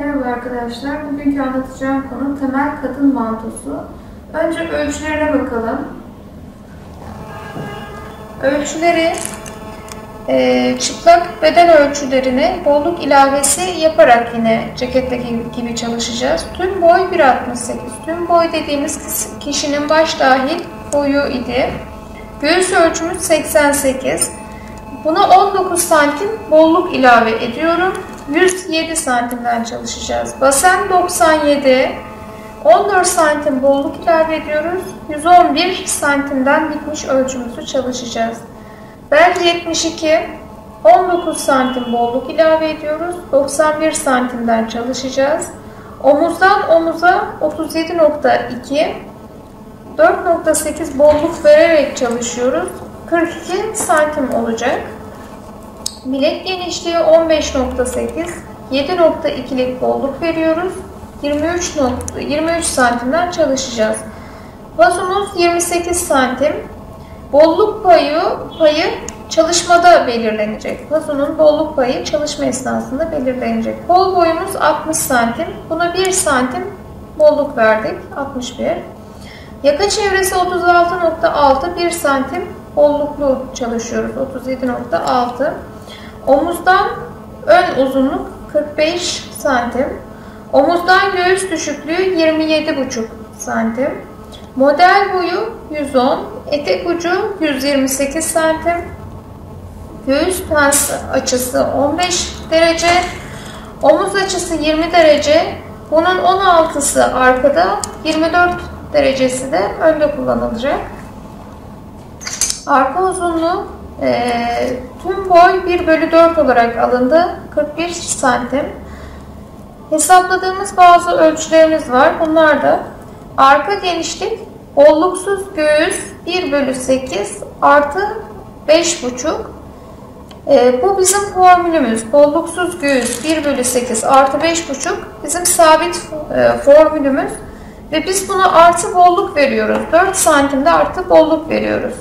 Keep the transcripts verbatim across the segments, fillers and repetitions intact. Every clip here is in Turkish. Merhaba arkadaşlar, bugünkü anlatacağım konu temel kadın mantosu. Önce ölçülerine bakalım. Ölçüleri e, çıplak beden ölçülerine bolluk ilavesi yaparak yine ceketteki gibi çalışacağız. Tüm boy bir altmış sekiz. Tüm boy dediğimiz kişinin baş dahil boyu idi. Göğüs ölçümüz seksen sekiz. Buna on dokuz santim bolluk ilave ediyorum. yüz yedi santimden çalışacağız. Basen doksan yedi, on dört santim bolluk ilave ediyoruz. yüz on bir santimden bitmiş ölçümüzü çalışacağız. Bel yetmiş iki, on dokuz santim bolluk ilave ediyoruz. doksan bir santimden çalışacağız. Omuzdan omuza otuz yedi nokta iki, dört nokta sekiz bolluk vererek çalışıyoruz. kırk iki santim olacak. Bilek genişliği on beş nokta sekiz, yedi nokta ikilik bolluk veriyoruz. yirmi üç, yirmi üç santimden çalışacağız. Vazumuz yirmi sekiz santim. Bolluk payı, payı çalışmada belirlenecek. Vazunun bolluk payı çalışma esnasında belirlenecek. Kol boyumuz altmış santim. Buna bir santim bolluk verdik. altmış bir. Yaka çevresi otuz altı nokta altı, bir santim bolluklu çalışıyoruz. otuz yedi nokta altı. Omuzdan ön uzunluk kırk beş santim. Omuzdan göğüs düşüklüğü yirmi yedi buçuk santim. Model boyu yüz on. Etek ucu yüz yirmi sekiz santim. Göğüs pens açısı on beş derece. Omuz açısı yirmi derece. Bunun on altısı arkada, yirmi dört derecesi de önde kullanılacak. Arka uzunluğu e, tüm boy bir bölü dört olarak alındı. kırk bir santim. Hesapladığımız bazı ölçülerimiz var. Bunlar da arka genişlik, bolluksuz göğüs bir bölü sekiz artı beş buçuk. E, bu bizim formülümüz. Bolluksuz göğüs bir bölü sekiz artı beş buçuk bizim sabit e, formülümüz. Ve biz buna artı bolluk veriyoruz. dört santimde artı bolluk veriyoruz.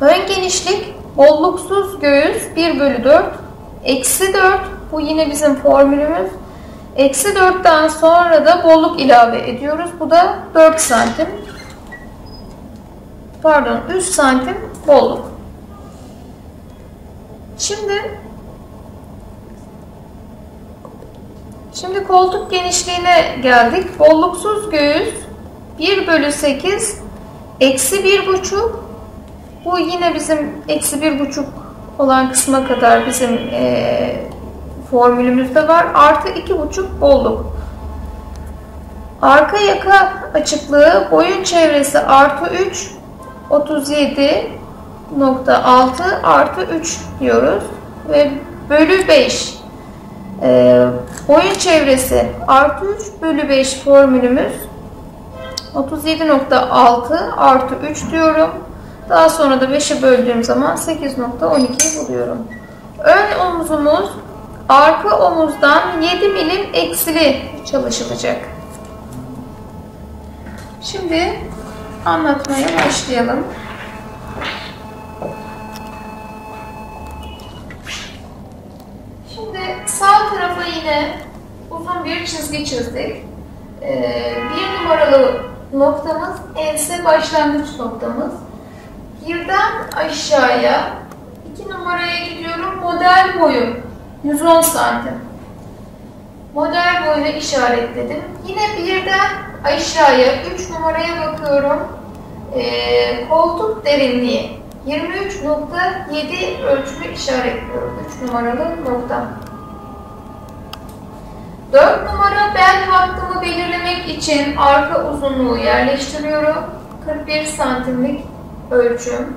Ön genişlik, bolluksuz göğüs bir bölü dört, eksi dört, bu yine bizim formülümüz. Eksi dörtten sonra da bolluk ilave ediyoruz. Bu da dört santim, pardon üç santim bolluk. Şimdi, şimdi koltuk genişliğine geldik. Bolluksuz göğüs bir bölü sekiz, eksi bir buçuk. Bu yine bizim eksi bir buçuk olan kısma kadar bizim e, formülümüzde var. Artı iki buçuk bolluk. Arka yaka açıklığı, boyun çevresi artı üç, otuz yedi nokta altı artı üç diyoruz. Ve bölü beş. E, boyun çevresi artı üç bölü beş formülümüz. otuz yedi nokta altı artı üç diyorum. Daha sonra da beşe böldüğüm zaman sekiz nokta on iki buluyorum. Ön omuzumuz arka omuzdan yedi milim eksili çalışılacak. Şimdi anlatmaya başlayalım. Şimdi sağ tarafa yine uzun bir çizgi çizdik. Ee, bir numaralı noktamız ense başlangıç noktamız. Birden aşağıya iki numaraya gidiyorum. Model boyu yüz on santim. Model boyunu işaretledim. Yine birden aşağıya üç numaraya bakıyorum. Ee, koltuk derinliği yirmi üç nokta yedi ölçümü işaretliyorum. üç numaralı nokta. dört numara bel hattımı belirlemek için arka uzunluğu yerleştiriyorum. kırk bir santimlik ölçüm.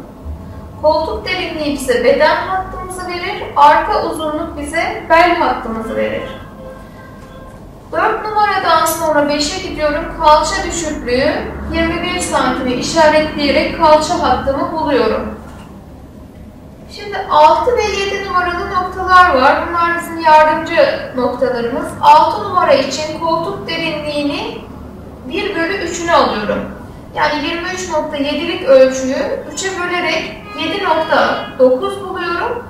Koltuk derinliği bize beden hattımızı verir. Arka uzunluk bize bel hattımızı verir. dört numaradan sonra beşe gidiyorum. Kalça düşüklüğü yirmi bir santimi işaretleyerek kalça hattımı buluyorum. Şimdi altı ve yedi numaralı noktalar var. Bunlar bizim yardımcı noktalarımız. altı numara için koltuk derinliğini bir bölü üçünü alıyorum. Yani yirmi üç nokta yedilik ölçüyü üçe bölerek yedi nokta dokuz buluyorum.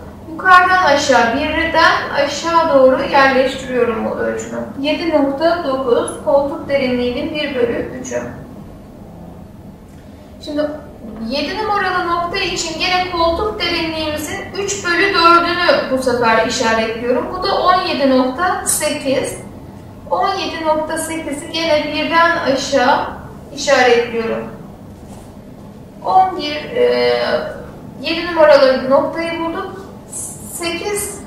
yukarıdan aşağı, birden aşağı doğru yerleştiriyorum bu ölçümü. yedi nokta dokuz koltuk derinliğinin bir bölü üçü. Şimdi yedi numaralı nokta için gene koltuk derinliğimizin üç bölü dördünü bu sefer işaretliyorum. Bu da on yedi nokta sekiz. on yedi nokta sekizi gene birden aşağı işaretliyorum. on bir, e, yedi numaralı noktayı bulduk. sekiz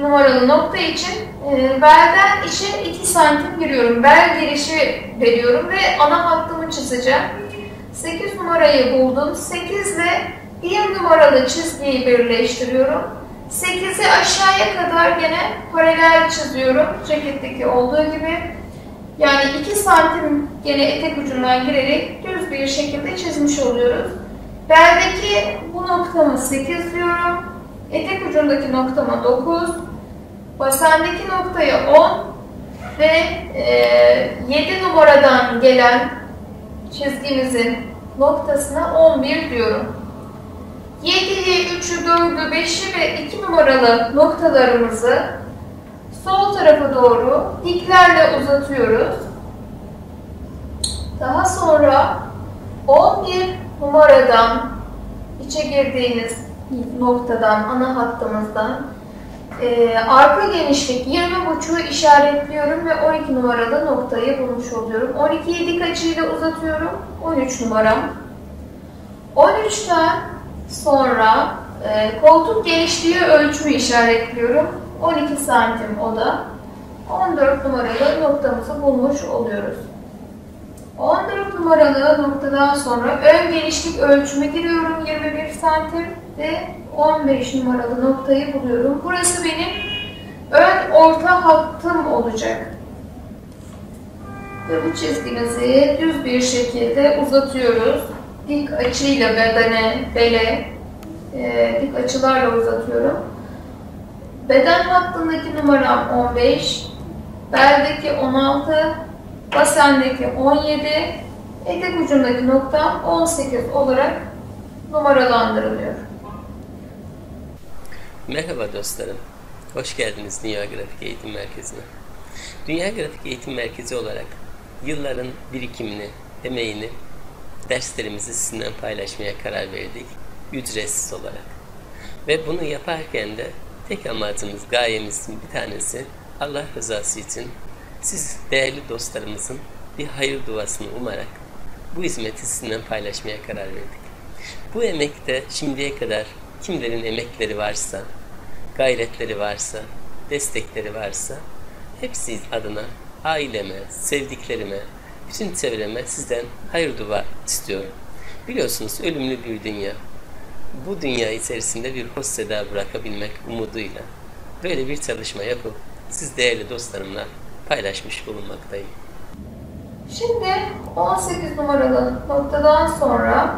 numaralı nokta için e, belden içe iki santim giriyorum. Bel girişi veriyorum ve ana hattımı çizeceğim. sekiz numarayı buldum. sekiz ile bir numaralı çizgiyi birleştiriyorum. sekizi aşağıya kadar gene paralel çiziyorum. Ceketteki olduğu gibi. Yani iki santim gene etek ucundan girerek düz bir şekilde çizmiş oluyoruz. Beldeki bu noktama sekiz diyorum. Etek ucundaki noktama dokuz. Basendeki noktaya on. Ve e, yedi numaradan gelen çizgimizin noktasına on bir diyorum. yediyi, üçü, dördü, beşi ve iki numaralı noktalarımızı sol tarafa doğru diklerle uzatıyoruz. Daha sonra on bir numaradan içe girdiğiniz noktadan, ana hattımızdan e, arka genişlik yirmi buçuğu işaretliyorum ve on iki numaralı noktayı bulmuş oluyorum. on ikiyi dik açıyla uzatıyorum. on üç numaram. on üçten sonra e, koltuk genişliği ölçümü işaretliyorum. on iki santim o da. on dört numaralı noktamızı bulmuş oluyoruz. on dört numaralı noktadan sonra ön genişlik ölçümü giriyorum. yirmi bir santim ve on beş numaralı noktayı buluyorum. Burası benim ön orta hattım olacak. Ve bu çizgimizi düz bir şekilde uzatıyoruz. Dik açıyla bedene, bele e, dik açılarla uzatıyorum. Beden hattındaki numaram on beş, beldeki on altı, basendeki on yedi, etek ucundaki noktam on sekiz olarak numaralandırılıyor. Merhaba dostlarım, hoş geldiniz Dünya Grafik Eğitim Merkezi'ne. Dünya Grafik Eğitim Merkezi olarak yılların birikimini, emeğini, derslerimizi sizinle paylaşmaya karar verdik, ücretsiz olarak. Ve bunu yaparken de tek amacımız, gayemizin bir tanesi Allah rızası için siz değerli dostlarımızın bir hayır duasını umarak bu hizmeti sizinle paylaşmaya karar verdik. Bu emekte şimdiye kadar kimlerin emekleri varsa, gayretleri varsa, destekleri varsa hepsi adına aileme, sevdiklerime, bütün çevreme sizden hayır dua istiyorum. Biliyorsunuz ölümlü bir dünya. Bu dünya içerisinde bir hoş seda bırakabilmek umuduyla böyle bir çalışma yapıp siz değerli dostlarımla paylaşmış bulunmaktayım. Şimdi on sekiz numaralı noktadan sonra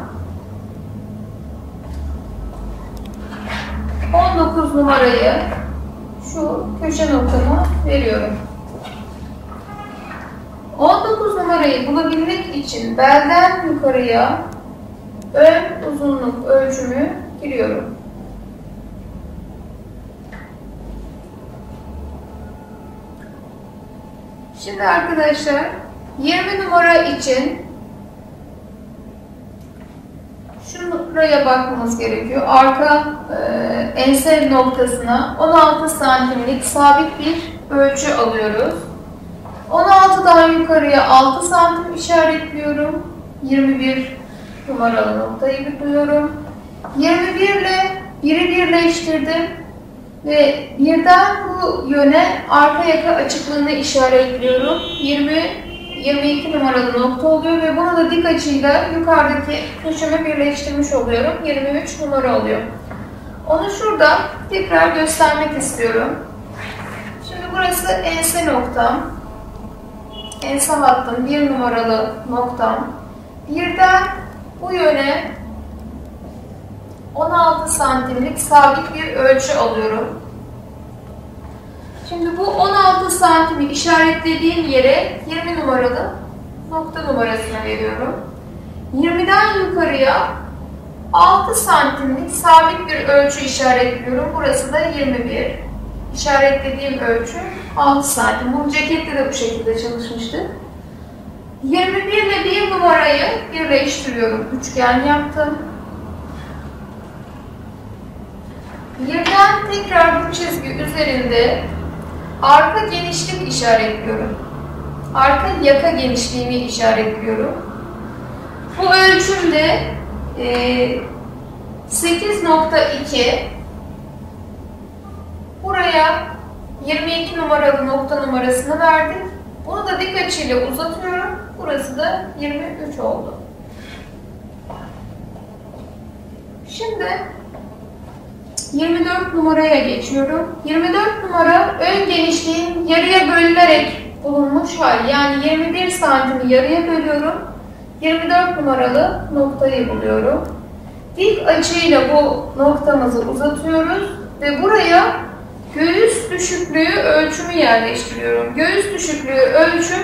on dokuz numarayı şu köşe noktama veriyorum. on dokuz numarayı bulabilmek için belden yukarıya ön uzunluk ölçümü giriyorum. Şimdi arkadaşlar yirmi numara için şuraya bakmamız gerekiyor. Arka e, ense noktasına on altı santimlik sabit bir ölçü alıyoruz. on altıdan yukarıya altı santim işaretliyorum. yirmi bir numaralı noktayı buluyorum. yirmi bir ile biri birleştirdim ve birden bu yöne arka yaka açıklığını işaretliyorum. yirmi, yirmi iki numaralı nokta oluyor ve bunu da dik açıyla yukarıdaki köşeme birleştirmiş oluyorum. yirmi üç numara oluyor. Onu şurada tekrar göstermek istiyorum. Şimdi burası ense noktam. Ense hattım bir numaralı noktam. Birden bu yöne on altı santimlik sabit bir ölçü alıyorum. Şimdi bu on altı santimi işaretlediğim yere yirmi numaralı nokta numarasını veriyorum. yirmiden yukarıya altı santimlik sabit bir ölçü işaretliyorum. Burası da yirmi bir. İşaretlediğim ölçü altı santim. Bu cekette de bu şekilde çalışmıştık. yirmi bir ile bir numarayı birleştiriyorum. Üçgen yaptım. birden tekrar bu çizgi üzerinde arka genişlik işaretliyorum. Arka yaka genişliğini işaretliyorum. Bu ölçümde sekiz nokta iki, buraya yirmi iki numaralı nokta numarasını verdik. Bunu da dik açıyla uzatıyorum. Burası da yirmi üç oldu. Şimdi yirmi dört numaraya geçiyorum. yirmi dört numara ön genişliğin yarıya bölünerek bulunmuş hali. Yani yirmi bir santimi yarıya bölüyorum. yirmi dört numaralı noktayı buluyorum. Dik açıyla bu noktamızı uzatıyoruz ve buraya göğüs düşüklüğü ölçümü yerleştiriyorum. Göğüs düşüklüğü ölçüm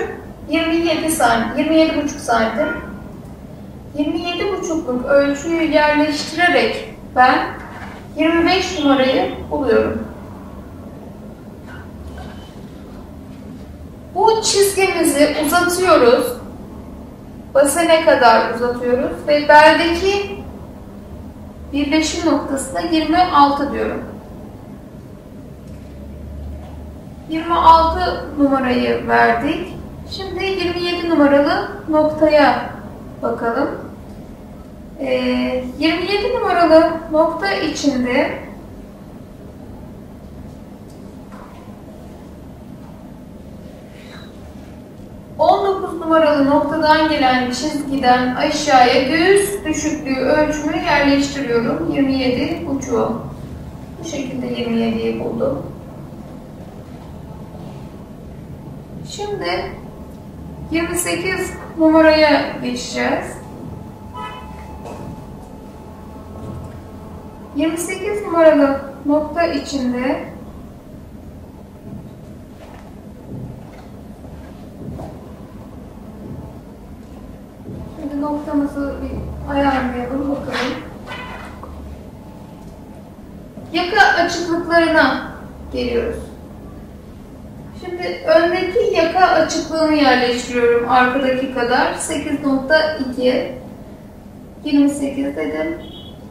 yirmi yedi santim, yirmi yedi buçuk santim. yirmi yedi buçukluk ölçüyü yerleştirerek ben yirmi beş numarayı buluyorum. Bu çizgimizi uzatıyoruz. Basene kadar uzatıyoruz ve beldeki birleşim noktasına yirmi altı diyorum. yirmi altı numarayı verdik. Şimdi yirmi yedi numaralı noktaya bakalım. Ee, yirmi yedi numaralı nokta içinde on dokuz numaralı noktadan gelen çizgiden aşağıya göğüs düşüklüğü ölçümü yerleştiriyorum. yirmi yedi buçuk. Bu şekilde yirmi yediyi buldum. Şimdi yirmi sekiz numaraya geçeceğiz. yirmi sekiz numaralı nokta içinde noktamızı bir ayarlayalım bakalım. Yaka açıklıklarına geliyoruz. Şimdi öndeki yaka açıklığını yerleştiriyorum arkadaki kadar. sekiz nokta iki, yirmi sekiz dedim.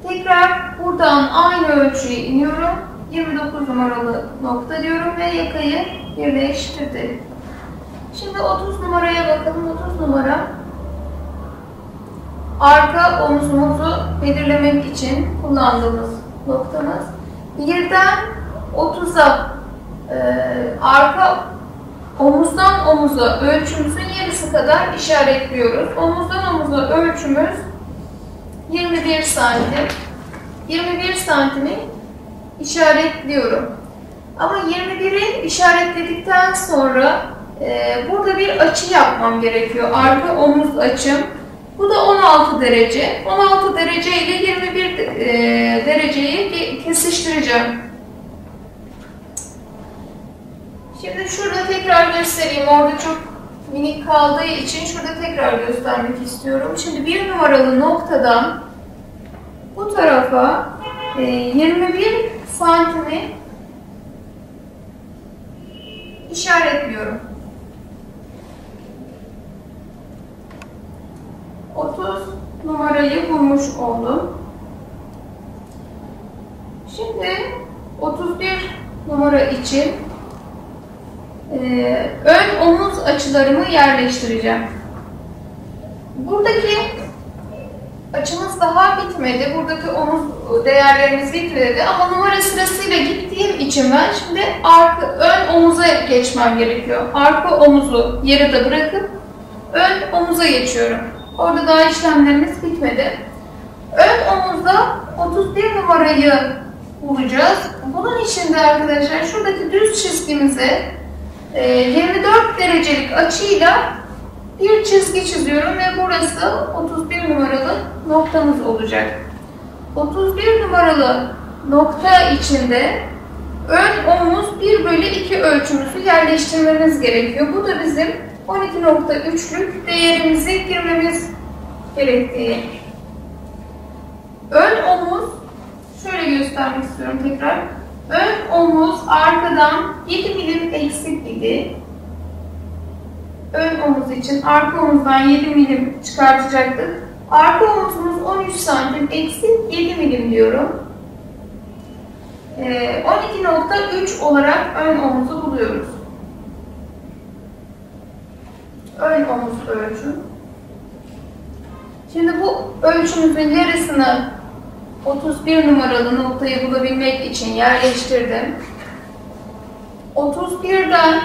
Tekrar buradan aynı ölçüye iniyorum. yirmi dokuz numaralı nokta diyorum ve yakayı birleştirdim. Şimdi otuz numaraya bakalım. otuz numara arka omuzumuzu belirlemek için kullandığımız noktamız. birden otuza e, arka omuzdan omuza ölçümüzün yarısı kadar işaretliyoruz. Omuzdan omuza ölçümüz yirmi bir santim. yirmi bir santimi işaretliyorum. Ama yirmi biri işaretledikten sonra e, burada bir açı yapmam gerekiyor. Arka omuz açım. Bu da on altı derece. on altı derece ile yirmi bir dereceyi kesiştireceğim. Şimdi şurada tekrar göstereyim. Orada çok minik kaldığı için şurada tekrar göstermek istiyorum. Şimdi bir numaralı noktadan bu tarafa yirmi bir santimi işaretliyorum. otuz numarayı bulmuş oldum. Şimdi otuz bir numara için e, ön omuz açılarımı yerleştireceğim. Buradaki açımız daha bitmedi. Buradaki omuz değerlerimiz bitmedi ama numara sırasıyla gittiğim için ben şimdi arka ön omuza geçmem gerekiyor. Arka omuzu yarıda bırakıp ön omuza geçiyorum. Orada daha işlemlerimiz bitmedi. Ön omuzda otuz bir numarayı bulacağız. Bunun için de arkadaşlar şuradaki düz çizgimize yirmi dört derecelik açıyla bir çizgi çiziyorum ve burası otuz bir numaralı noktamız olacak. otuz bir numaralı nokta içinde ön omuz bir bölü iki ölçümüzü yerleştirmemiz gerekiyor. Bu da bizim on iki nokta üçlük değerimizi girmemiz gerektiği. Ön omuz, şöyle göstermek istiyorum tekrar. Ön omuz arkadan yedi milim eksik idi. Ön omuz için arka omuzdan yedi milim çıkartacaktık. Arka omuzumuz on üç santim eksik yedi milim diyorum. on iki nokta üç olarak ön omuzu buluyoruz. Ön omuz ölçü. Şimdi bu ölçümüzün yarısını otuz bir numaralı noktayı bulabilmek için yerleştirdim. otuz birden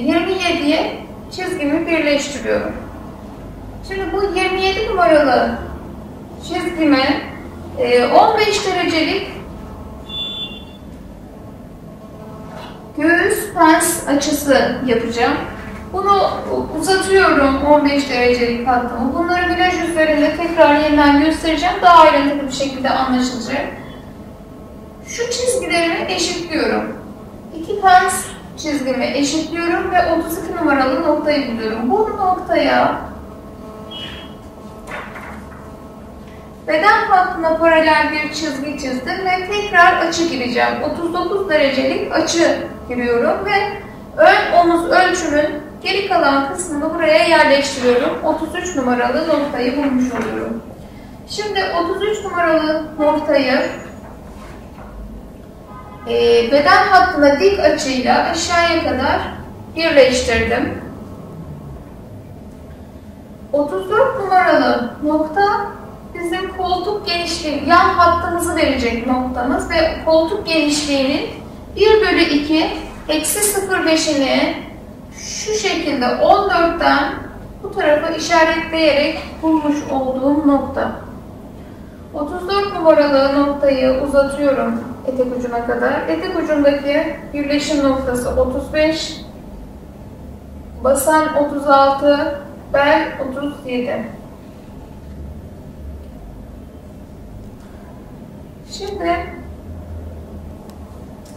yirmi yediye çizgimi birleştiriyorum. Şimdi bu yirmi yedi numaralı çizgime on beş derecelik göğüs pens açısı yapacağım. Bunu uzatıyorum on beş derecelik hattımı. Bunları viraj üzerinde tekrar yeniden göstereceğim. Daha ayrıntılı bir şekilde anlaşılacak. Şu çizgilerimi eşitliyorum. İki pens çizgimi eşitliyorum ve otuz iki numaralı noktayı buluyorum. Bu noktaya beden hattına paralel bir çizgi çizdim ve tekrar açı gireceğim. otuz dokuz derecelik açı giriyorum ve ön omuz ölçünün geri kalan kısmını buraya yerleştiriyorum. otuz üç numaralı noktayı bulmuş oluyorum. Şimdi otuz üç numaralı noktayı e, beden hattına dik açıyla aşağıya kadar birleştirdim. otuz dört numaralı nokta bizim koltuk genişliği, yan hattımızı verecek noktamız ve koltuk genişliğinin bir bölü iki eksi sıfır virgül beşini şu şekilde on dörtten bu tarafa işaretleyerek bulmuş olduğum nokta. otuz dört numaralı noktayı uzatıyorum etek ucuna kadar. Etek ucundaki birleşim noktası otuz beş, basan otuz altı, bel otuz yedi. Şimdi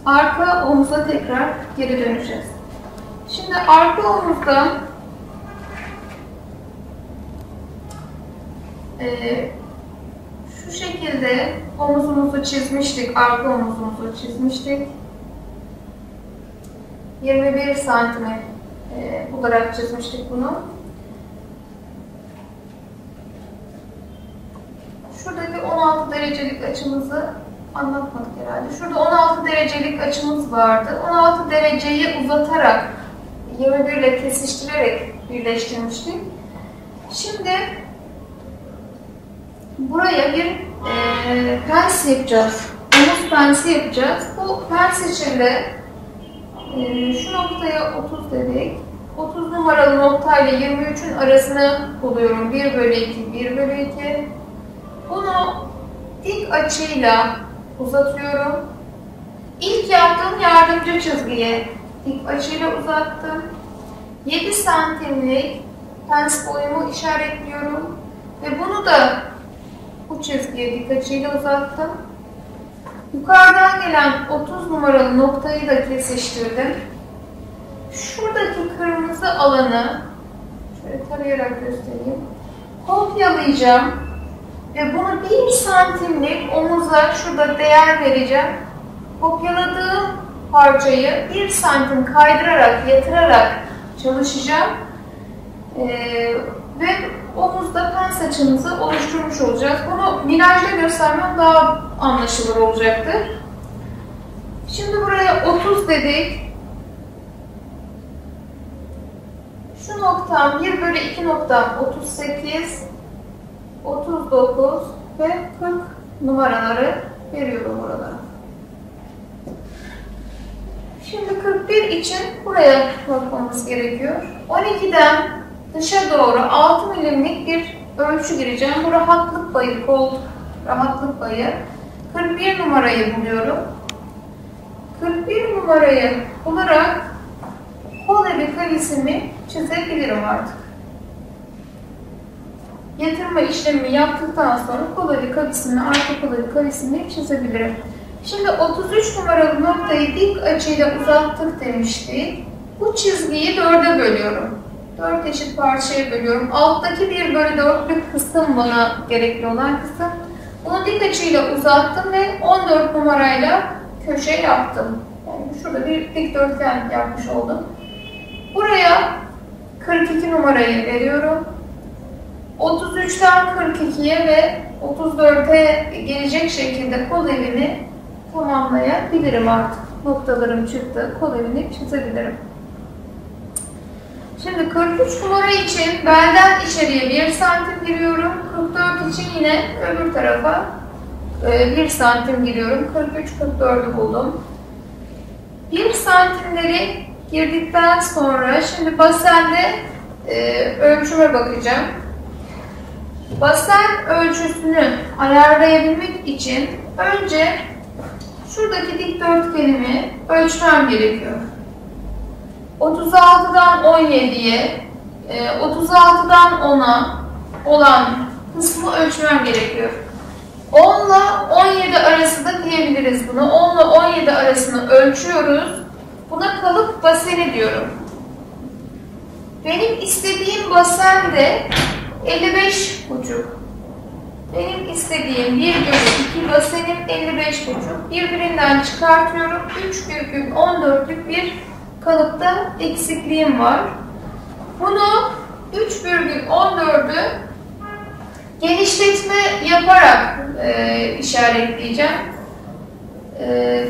arka omuza tekrar geri döneceğiz. Şimdi arka omuzda e, şu şekilde omuzumuzu çizmiştik, arka omuzumuzu çizmiştik. yirmi bir santime e, olarak çizmiştik bunu. Şuradaki on altı derecelik açımızı anlatmadık herhalde. Şurada on altı derecelik açımız vardı. on altı dereceyi uzatarak, yirmi bir ile kesiştirerek birleştirmiştik. Şimdi buraya bir e, pens yapacağız. Omuz pensi yapacağız. Bu pens içinde e, şu noktaya otuz dedik. otuz numaralı noktayla yirmi üçün arasını buluyorum. bir bölü iki, bir bölü iki. Bunu dik açıyla uzatıyorum. İlk yaptığım yardımcı çizgiye dik açıyla uzattım. yedi santimlik pens boyumu işaretliyorum. Ve bunu da bu çizgiye dik açıyla uzattım. Yukarıdan gelen otuz numaralı noktayı da kesiştirdim. Şuradaki kırmızı alanı şöyle tarayarak göstereyim. Kopyalayacağım. Ve bunu bir santimlik omuza şurada değer vereceğim. Kopyaladığım parçayı bir santim kaydırarak, yatırarak çalışacağım. Ee, ve omuzda pens açımızı oluşturmuş olacağız. Bunu virajda göstermem daha anlaşılır olacaktır. Şimdi buraya otuz dedik. Şu noktam bir bölü iki noktam otuz sekiz. otuz dokuz ve kırk numaraları veriyorum oralara. Şimdi kırk bir için buraya bakmamız gerekiyor. on ikiden dışa doğru altı milimlik bir ölçü gireceğim. Bu rahatlık payı, kol rahatlık payı. kırk bir numarayı buluyorum. kırk bir numarayı bularak kol evi kalisimi çizebilirim artık. Yatırma işlemini yaptıktan sonra kol evi kavisini, arka kol evi kavisini çizebilirim. Şimdi otuz üç numaralı noktayı dik açıyla uzattık demiştik. Bu çizgiyi dörde bölüyorum. dört eşit parçaya bölüyorum. Alttaki bir bölü dörtlük kısım bana gerekli olan kısım. Bunu dik açıyla uzattım ve on dört numarayla köşe yaptım. Yani şurada bir dikdörtgen yapmış oldum. Buraya kırk iki numarayı veriyorum. otuz üçten kırk ikiye ve otuz dörde gelecek şekilde kol evini tamamlayabilirim artık. Noktalarım çıktı. Kol evini çizebilirim. Şimdi kırk üç numara için belden içeriye bir santim giriyorum. kırk dört için yine öbür tarafa bir santim giriyorum. kırk üç kırk dördü buldum. bir santimleri girdikten sonra şimdi basende ölçüme bakacağım. Basen ölçüsünü ayarlayabilmek için önce şuradaki dikdörtgenimi ölçmem gerekiyor. otuz altıdan on yediye, otuz altıdan ona olan kısmı ölçmem gerekiyor. on ile on yedi arası da diyebiliriz bunu. on ile on yedi arasını ölçüyoruz. Buna kalıp baseni diyorum. Benim istediğim basen de elli beş buçuk. Benim istediğim bir bölü iki basenim elli beş buçuk. Birbirinden çıkartıyorum. üç virgül on dörtlük bir kalıpta eksikliğim var. Bunu üç virgül on dördü genişletme yaparak e, işaretleyeceğim. E,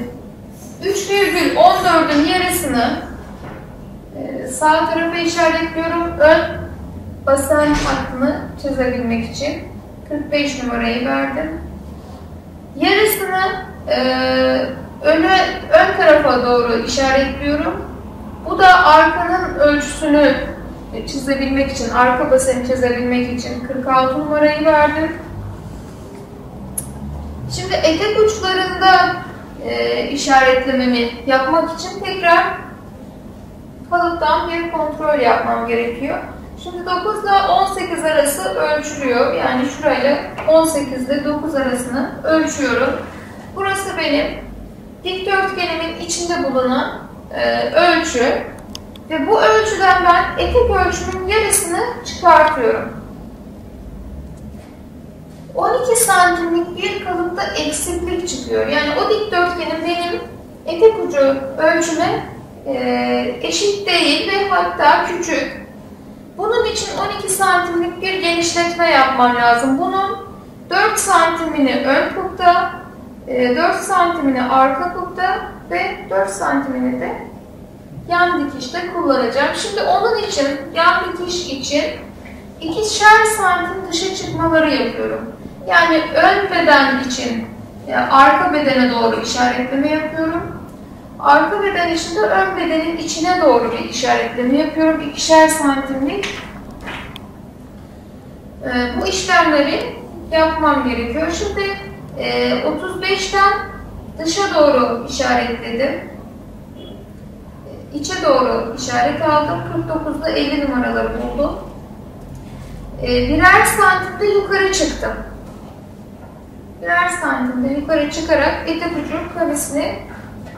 üç virgül on dördün yarısını e, sağ tarafa işaretliyorum. Ön basen hattını çizebilmek için kırk beş numarayı verdim. Yarısını e, öne, ön tarafa doğru işaretliyorum. Bu da arkanın ölçüsünü çizebilmek için, arka baseni çizebilmek için kırk altı numarayı verdim. Şimdi etek uçlarında e, işaretlememi yapmak için tekrar kalıptan bir kontrol yapmam gerekiyor. Şimdi dokuz ile on sekiz arası ölçülüyor. Yani şurayla on sekiz ile dokuz arasını ölçüyorum. Burası benim dikdörtgenimin içinde bulunan e, ölçü. Ve bu ölçüden ben etek ölçümün yarısını çıkartıyorum. on iki santimlik bir kalıpta eksiklik çıkıyor. Yani o dikdörtgenin benim etek ucu ölçüme e, eşit değil ve hatta küçük. Bunun için on iki santimlik bir genişletme yapman lazım. Bunun dört santimini ön kupta, dört santimini arka kupta ve dört santimini de yan dikişte kullanacağım. Şimdi onun için, yan dikiş için ikişer santim dışa çıkmaları yapıyorum. Yani ön beden için yani arka bedene doğru işaretleme yapıyorum. Arka beden içinde ön bedenin içine doğru bir işaretleme yapıyorum. İkişer santimlik. Ee, bu işlemleri yapmam gerekiyor. Şimdi e, otuz beşten dışa doğru işaretledim. İçe doğru işaret aldım. kırk dokuzda elli numaraları buldum. Ee, birer santimde yukarı çıktım. Birer santimde yukarı çıkarak etek ucu kavisini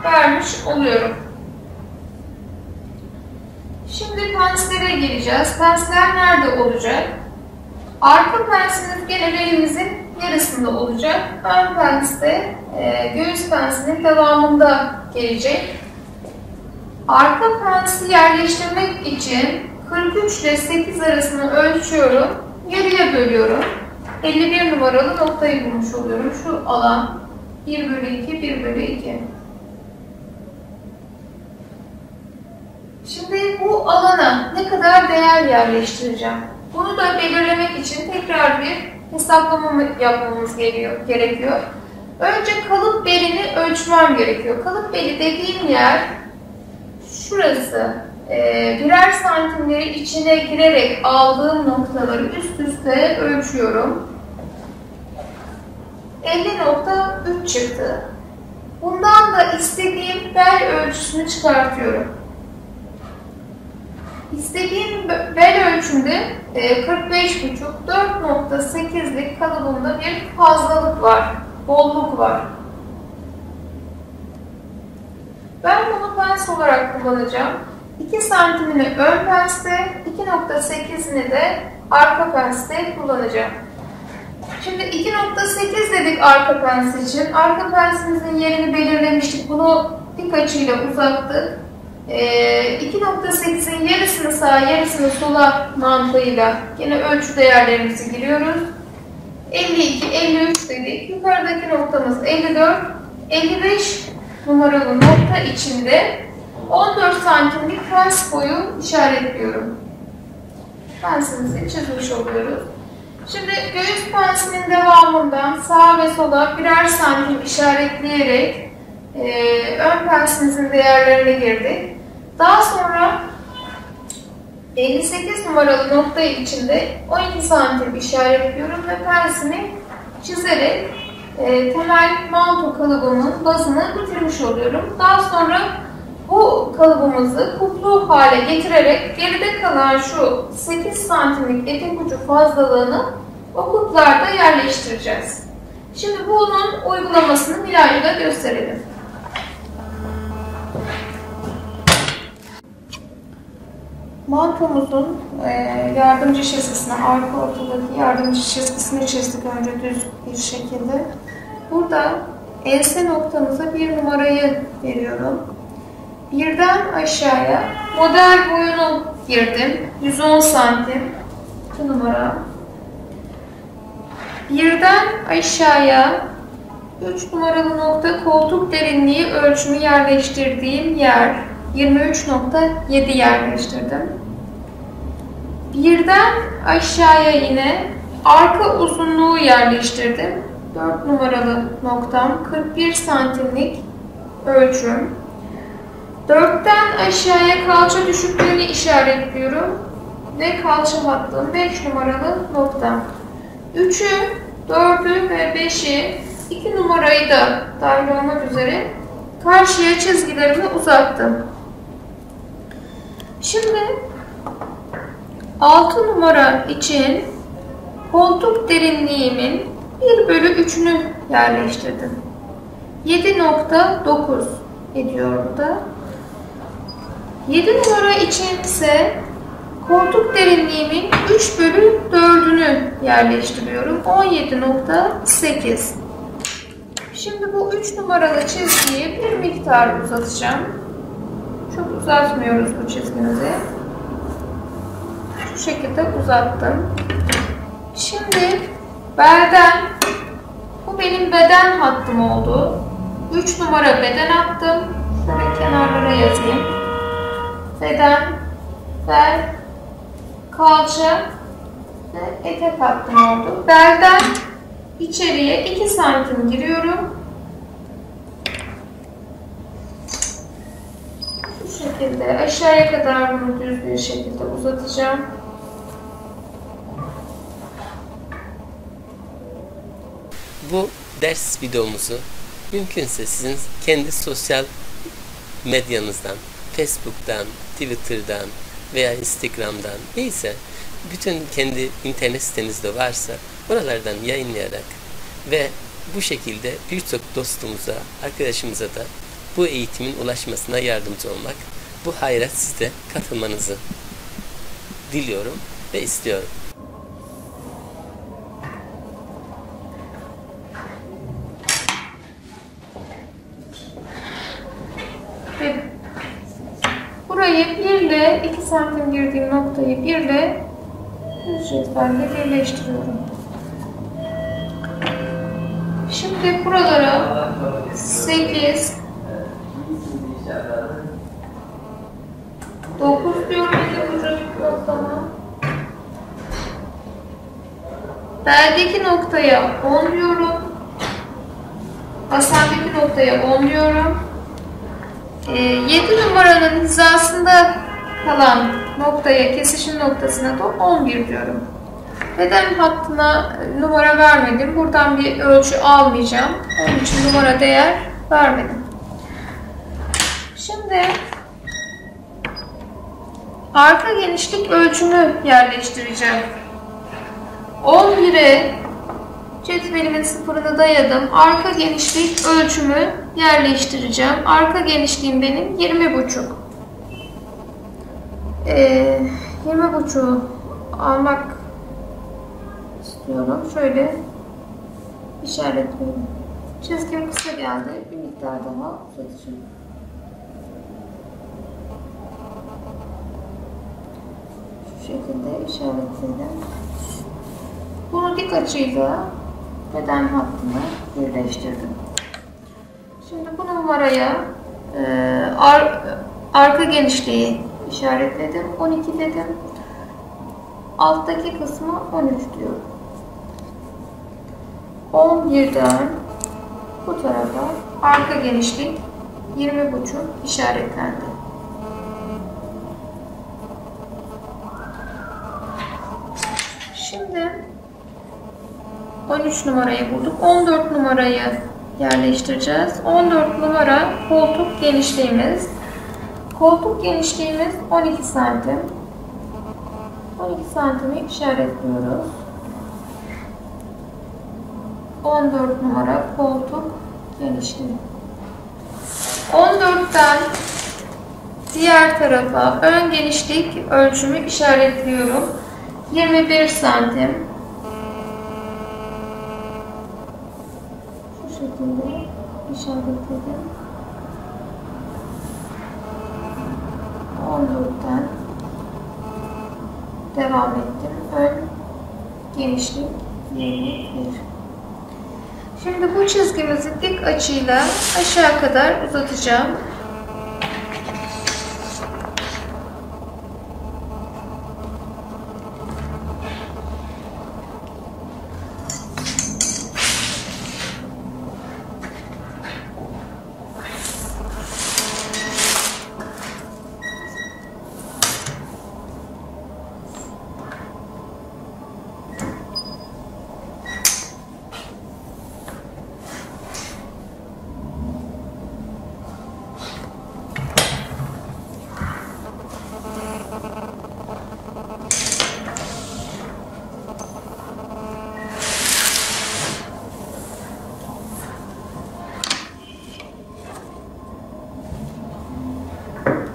vermiş oluyorum. Şimdi penslere gireceğiz. Pensler nerede olacak? Arka pensimiz gene belimizin yarısında olacak. Ön pens de e, göğüs pensinin devamında gelecek. Arka pensi yerleştirmek için kırk üç ile sekiz arasını ölçüyorum. Yarıya bölüyorum. elli bir numaralı noktayı bulmuş oluyorum. Şu alan bir bölü iki, bir bölü iki. Şimdi bu alana ne kadar değer yerleştireceğim? Bunu da belirlemek için tekrar bir hesaplama yapmamız gerekiyor. Önce kalıp belini ölçmem gerekiyor. Kalıp beli dediğim yer şurası. Ee, birer santimleri içine girerek aldığım noktaları üst üste ölçüyorum. elli nokta üç çıktı. Bundan da istediğim bel ölçüsünü çıkartıyorum. İstediğim bel ölçümde kırk beş buçuk, dört nokta sekizlik kalıbımda bir fazlalık var, bolluk var. Ben bunu pens olarak kullanacağım. iki santimini ön penste, iki nokta sekizini de arka penste kullanacağım. Şimdi iki nokta sekiz dedik arka pens için. Arka pensimizin yerini belirlemiştik. Bunu dik açıyla uzattık. Ee, iki nokta sekizin yarısını sağa, yarısını sola mantığıyla yine ölçü değerlerimizi giriyoruz. elli iki, elli üç dedik. Yukarıdaki noktamız elli dört, elli beş numaralı nokta içinde on dört santimlik pens boyu işaretliyorum. Pensimizi çizmiş oluyoruz. Şimdi göğüs pensinin devamından sağa ve sola birer santim işaretleyerek Ee, ön pensimizin değerlerine girdik. Daha sonra elli sekiz numaralı nokta içinde on iki santim işaretliyorum ve pensimi çizerek e, temel manto kalıbımın bazını bitirmiş oluyorum. Daha sonra bu kalıbımızı kuplu hale getirerek geride kalan şu sekiz santimlik etek ucu fazlalığını o kuplarda yerleştireceğiz. Şimdi bunun uygulamasını Miray'a gösterelim. Mantomuzun yardımcı çizgisine, arka ortadaki yardımcı çizgisini çizdik önce düz bir şekilde. Burada ense noktamıza bir numarayı veriyorum. Birden aşağıya model boyunu girdim. yüz on santim. iki numara. Birden aşağıya üç numaralı nokta koltuk derinliği ölçümü yerleştirdiğim yer. yirmi üç nokta yedi yerleştirdim. Birden aşağıya yine arka uzunluğu yerleştirdim. dört numaralı noktam kırk bir santimlik ölçüm. dörtten aşağıya kalça düşüklüğünü işaretliyorum ve kalça hattım beş numaralı noktam. üçü, dördü ve beşi, iki numarayı da dahil olmak üzere karşıya çizgilerimi uzattım. Şimdi altı numara için koltuk derinliğimin bir bölü üçünü yerleştirdim. yedi nokta dokuz ediyor burada. yedi numara için ise koltuk derinliğimin üç bölü dördünü yerleştiriyorum. on yedi nokta sekiz. Şimdi bu üç numaralı çizgiyi bir miktar uzatacağım. Çok uzatmıyoruz bu çizgimizi. Şu şekilde uzattım. Şimdi belden, bu benim beden hattım oldu. üç numara beden hattım. Şöyle kenarlara yazayım. Beden, bel, kalça ve etek hattım oldu. Belden içeriye iki santim giriyorum. Şekilde aşağıya kadar bunu düz bir şekilde uzatacağım. Bu ders videomuzu mümkünse sizin kendi sosyal medyanızdan, Facebook'tan, Twitter'dan veya Instagram'dan neyse bütün kendi internet sitenizde varsa oralardan yayınlayarak ve bu şekilde birçok dostumuza, arkadaşımıza da bu eğitimin ulaşmasına yardımcı olmak, bu hayrat size katılmanızı diliyorum ve istiyorum. Ve burayı bir ile iki santim girdiğim noktayı bir ile düz cetvelle birleştiriyorum. Şimdi buralara sekiz, dokuz diyorum noktama. Beldeki noktaya on diyorum. Basandaki noktaya on diyorum. E, yedi numaranın hizasında kalan noktaya, kesişim noktasına da on bir diyorum. Beden hattına numara vermedim. Buradan bir ölçü almayacağım. Onun için numara değer vermedim. Şimdi arka genişlik ölçümü yerleştireceğim. on bire cetvelimin sıfırını dayadım. Arka genişlik ölçümü yerleştireceğim. Arka genişliğim benim yirmi buçuk. Ee, yirmi buçuğu almak istiyorum. Şöyle işaretliyorum. Çizgim kısa geldi. Bir miktar daha uzatacağım. Şu şekilde işaretleyelim. Bunu dik açıyla beden hattını birleştirdim. Şimdi bu numaraya e, ar, arka genişliği işaretledim. on iki dedim. Alttaki kısmı on üç diyorum. on birden bu tarafa arka genişlik yirmi buçuk işaretlendi. Şimdi on üç numarayı bulduk. on dört numarayı yerleştireceğiz. on dört numara koltuk genişliğimiz. Koltuk genişliğimiz on iki santim. on iki santimi işaretliyoruz. on dört numara koltuk genişliği. on dörtten diğer tarafa ön genişlik ölçümü işaretliyorum. yirmi bir santim. Şu şekilde işaretledim. on dörtten devam ettim. Ön genişlik yirmi bir. Şimdi bu çizgimizi dik açıyla aşağı kadar uzatacağım.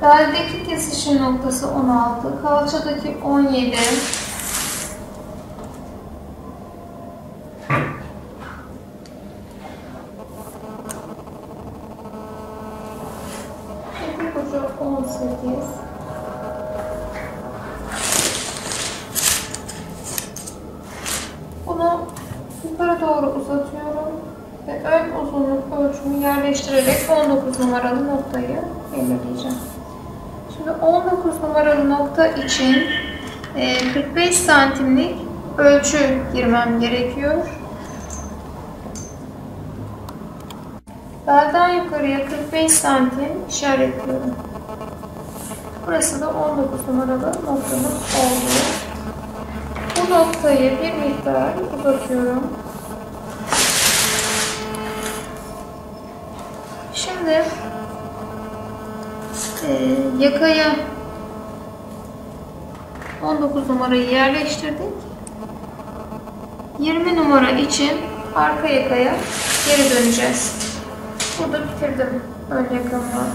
Beldeki kesişim noktası on altı, kalçadaki on yedi, ipek ucu on sekiz. Bunu yukarı doğru uzatıyorum ve ön uzunluk ölçümü yerleştirerek on dokuz numaralı noktayı belirleyeceğim. on dokuz numaralı nokta için kırk beş santimlik ölçü girmem gerekiyor. Belden yukarıya kırk beş santim işaretliyorum. Burası da on dokuz numaralı noktamız oldu. Bu noktayı bir miktar uzatıyorum. Şimdi yakaya on dokuz numarayı yerleştirdik. yirmi numara için arka yakaya geri döneceğiz. Burada bitirdim ön yakamı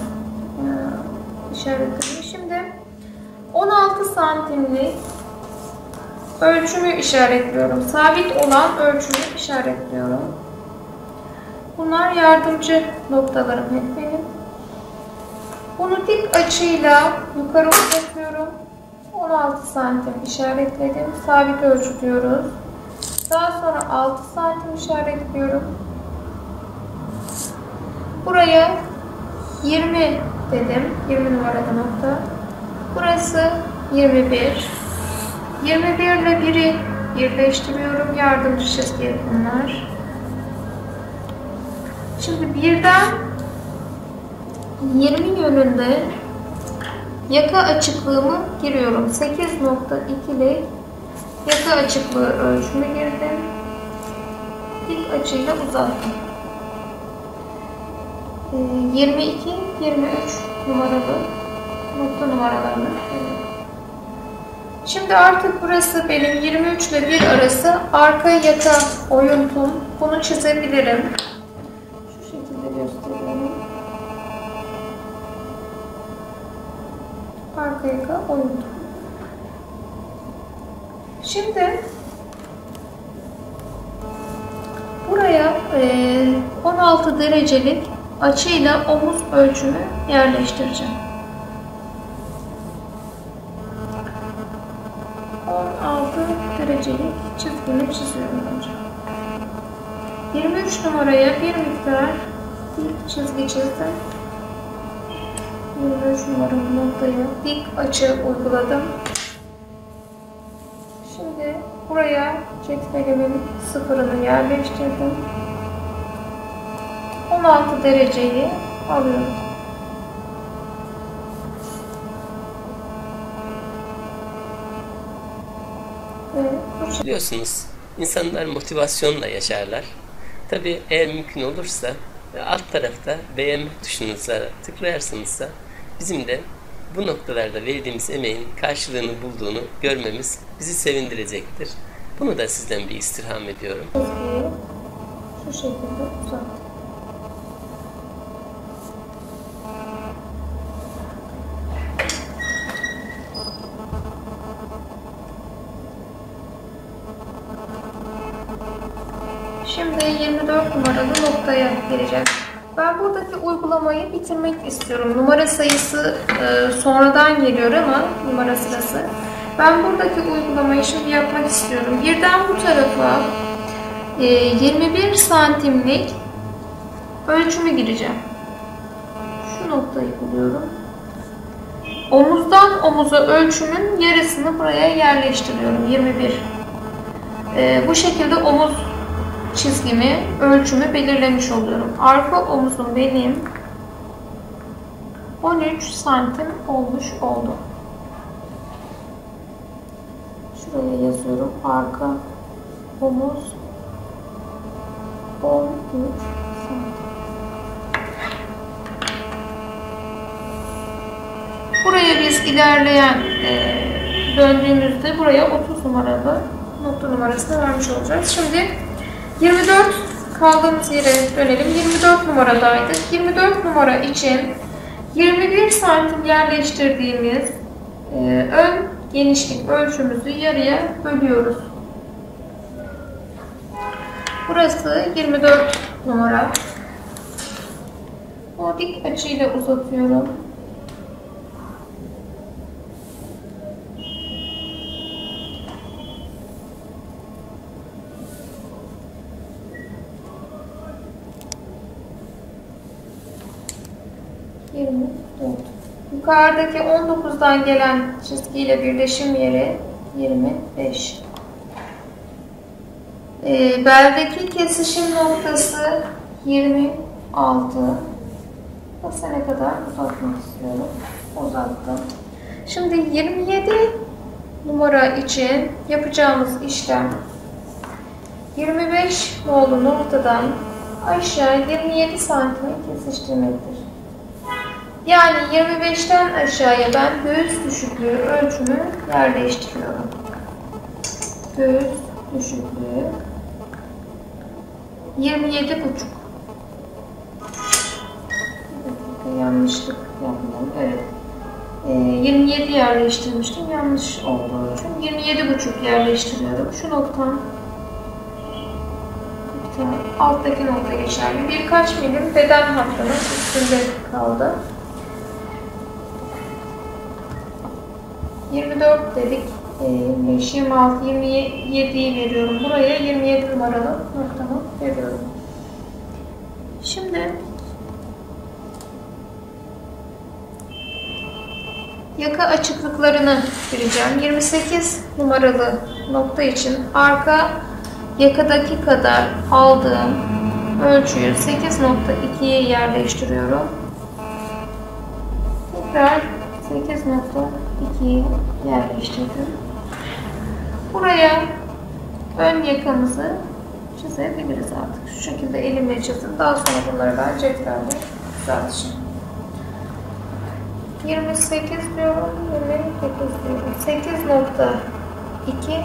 işaretledim. Şimdi on altı santimlik ölçümü işaretliyorum. Sabit olan ölçümü işaretliyorum. Bunlar yardımcı noktalarım hep benim. Bunu dik açıyla yukarı uzatıyorum. on altı santim işaretledim. Sabit ölçü diyoruz. Daha sonra altı santim işaretliyorum. Buraya yirmi dedim. yirmi numaralı nokta. Burası yirmi bir. yirmi bir ile biri birleştiriyorum. Yardımcı çizgi bunlar. Şimdi birden yirmi yönünde yaka açıklığımı giriyorum. sekiz nokta ikilik yaka açıklığı ölçümü girdim. Dik açıyla uzattım. yirmi iki yirmi üç numaralı nokta numaralarını. Şimdi artık burası benim yirmi üç ile bir arası arka yaka oyuntum. Bunu çizebilirim. Şu şekilde göstereyim. Arka yaka oyundu. Şimdi bu Buraya on altı derecelik açıyla omuz ölçümü yerleştireceğim. on altı derecelik çizgimi çiziyorum hocam. yirmi üç numaraya bir miktar dik çizgi çizdim. yirmi üç numaralı noktaya dik açı uyguladım. Şimdi buraya cetvelimin sıfırını yerleştirdim. on altı dereceyi alıyorum. Biliyorsunuz, insanlar motivasyonla yaşarlar. Tabii eğer mümkün olursa alt tarafta beğenme tuşunuza tıklarsanız da bizim de bu noktalarda verdiğimiz emeğin karşılığını bulduğunu görmemiz bizi sevindirecektir. Bunu da sizden bir istirham ediyorum. Şu şekilde uzat. Şimdi yirmi dört numaralı noktaya geleceğiz. Ben buradaki uygulamayı bitirmek istiyorum. Numara sayısı e, sonradan geliyor ama numara sırası. Ben buradaki uygulamayı şimdi yapmak istiyorum. Birden bu tarafa e, yirmi bir santimlik ölçümü gireceğim. Şu noktayı buluyorum. Omuzdan omuza ölçümün yarısını buraya yerleştiriyorum. yirmi bir. E, bu şekilde omuz çizgimi, ölçümü belirlemiş oluyorum. Arka omuzum benim on üç santim olmuş oldu. Şuraya yazıyorum. Arka omuz on üç santim. Buraya biz ilerleyen e, döndüğümüzde buraya otuz numaralı nokta numarasını vermiş olacağız. Şimdi yirmi dört kaldığımız yere dönelim. yirmi dört numaradaydık. yirmi dört numara için yirmi bir santim yerleştirdiğimiz e, ön genişlik ölçümüzü yarıya bölüyoruz. Burası yirmi dört numara. O dik açıyla uzatıyorum. yirmi dört. Yukarıdaki on dokuzdan gelen çizgiyle birleşim yeri yirmi beş. E, beldeki kesişim noktası yirmi altı. Basana kadar uzatmak istiyorum. Uzattım. Şimdi yirmi yedi numara için yapacağımız işlem yirmi beş nolu noktadan aşağı yirmi yedi santime kesiştirmektir. Yani yirmi beşten aşağıya ben göğüs düşüklüğü ölçümü yerleştiriyorum. Göğüs düşüklüğü yirmi yedi buçuk. Yanlışlık yapmadım. Evet. E, yirmi yedi yerleştirmiştim. Yanlış oldu. Çünkü yirmi yedi buçuk yerleştiriyorum. Şu noktam alttaki nokta geçerli. Birkaç milim beden hattının üstünde kaldı. yirmi dört dedik, yirmi altı, yirmi yediyi veriyorum. Buraya yirmi yedi numaralı noktamı veriyorum. Şimdi yaka açıklıklarını gireceğim. yirmi sekiz numaralı nokta için arka yakadaki kadar aldığım ölçüyü sekiz nokta ikiye yerleştiriyorum. Tekrar sekiz nokta ikiye yerleştirdim. Buraya ön yakamızı çizebiliriz artık. Şu şekilde elimle çizdim. Daha sonra bunları ben cetvelle düzelteceğim. yirmi sekiz diyorum, yirmi dokuz diyorum. sekiz nokta iki,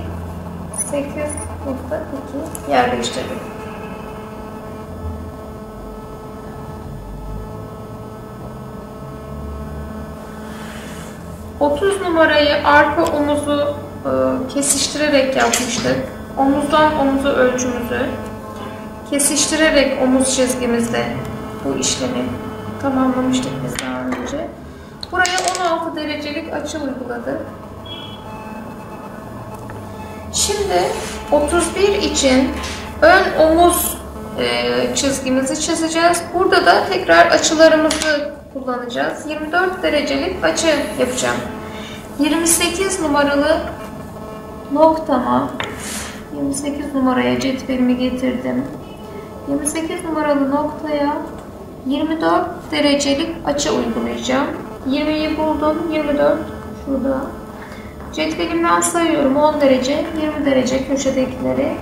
sekiz nokta iki yerleştirdim. otuz numarayı arka omuzu e, kesiştirerek yapmıştık. Omuzdan omuzu ölçümüzü kesiştirerek omuz çizgimizde bu işlemi tamamlamıştık biz daha önce. Buraya on altı derecelik açı uyguladık. Şimdi otuz bir için ön omuz çizgimizi çizeceğiz. Burada da tekrar açılarımızı kullanacağız. yirmi dört derecelik açı yapacağım. yirmi sekiz numaralı noktama, yirmi sekiz numaraya cetvelimi getirdim. yirmi sekiz numaralı noktaya yirmi dört derecelik açı uygulayacağım. yirmiyi buldum, yirmi dört şurada. Cetvelimden sayıyorum on derece, yirmi derece köşedekileri.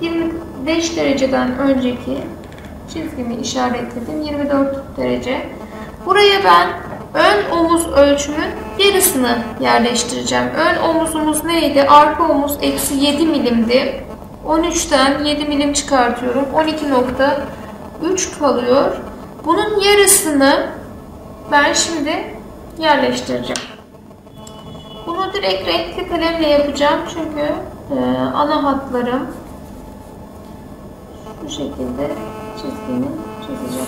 yirmi beş dereceden önceki çizgimi işaretledim. yirmi dört derece. Buraya ben ön omuz ölçümün gerisini yerleştireceğim. Ön omuzumuz neydi? Arka omuz eksi yedi milimdi. on üçten yedi milim çıkartıyorum. on iki nokta üç kalıyor. Bunun yarısını ben şimdi yerleştireceğim. Bunu direkt renkli kalemle yapacağım. Çünkü e, ana hatlarım bu şekilde çizgimi çizeceğim.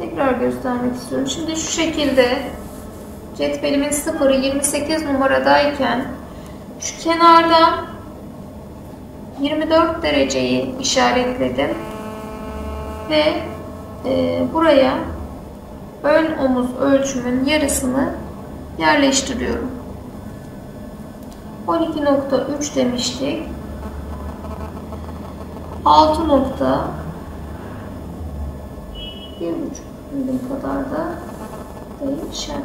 Tekrar göstermek istiyorum. Şimdi şu şekilde cetvelimin sıfırı yirmi sekiz numaradayken şu kenardan yirmi dört dereceyi işaretledim ve e, buraya ön omuz ölçümün yarısını yerleştiriyorum. on iki nokta üç demiştik. altı nokta bir buçuk milim kadar da işaret.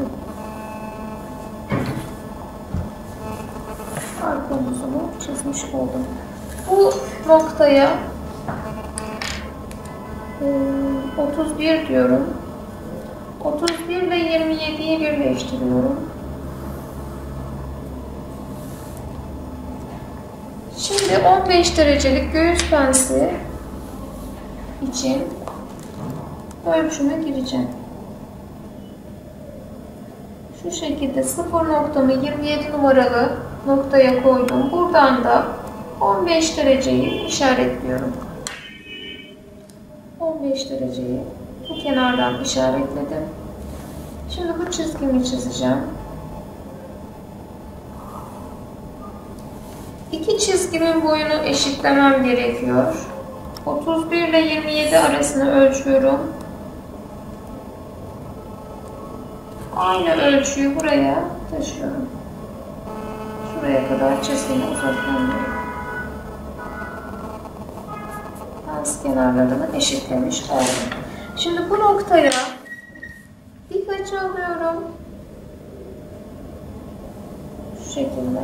Arka omuzumu çizmiş oldum. Bu noktaya otuz bir diyorum. otuz bir ile yirmi yediyi birleştiriyorum. Şimdi on beş derecelik göğüs pensi için ölçüme gireceğim. Şu şekilde sıfır noktamı yirmi yedi numaralı noktaya koydum. Buradan da on beş dereceyi işaretliyorum. on beş dereceyi bu kenardan işaretledim. Şimdi bu çizgimi çizeceğim. İki çizgimin boyunu eşitlemem gerekiyor. otuz bir ile yirmi yedi arasını ölçüyorum. Aynı ölçüyü buraya taşıyorum. Şuraya kadar çizgimi uzatmam gerekiyor. Pens kenarlarını eşitlemiş oldum. Şimdi bu noktaya dik açı alıyorum. Şu şekilde.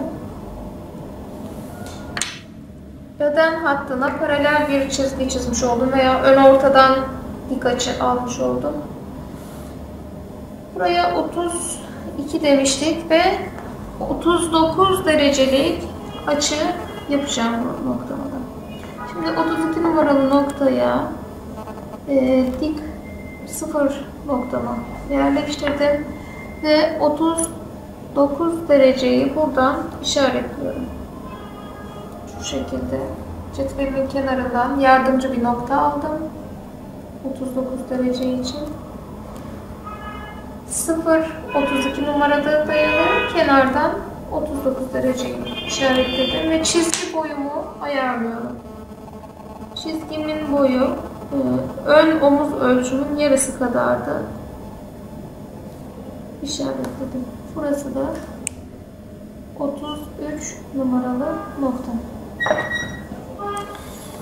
Beden hattına paralel bir çizgi çizmiş oldum veya ön ortadan dik açı almış oldum. Buraya otuz iki demiştik ve otuz dokuz derecelik açı yapacağım bu noktada. Şimdi otuz iki numaralı noktaya e, dik sıfır noktamı yerleştirdim ve otuz dokuz dereceyi buradan işaretliyorum. Bu şekilde cetvelimin kenarından yardımcı bir nokta aldım. otuz dokuz derece için. sıfır otuz iki numarada dayalı kenardan otuz dokuz dereceyi işaretledim ve çizgi boyumu ayarlıyorum. Çizgimin boyu ön omuz ölçümün yarısı kadardı. İşaretledim. Burası da otuz üç numaralı nokta.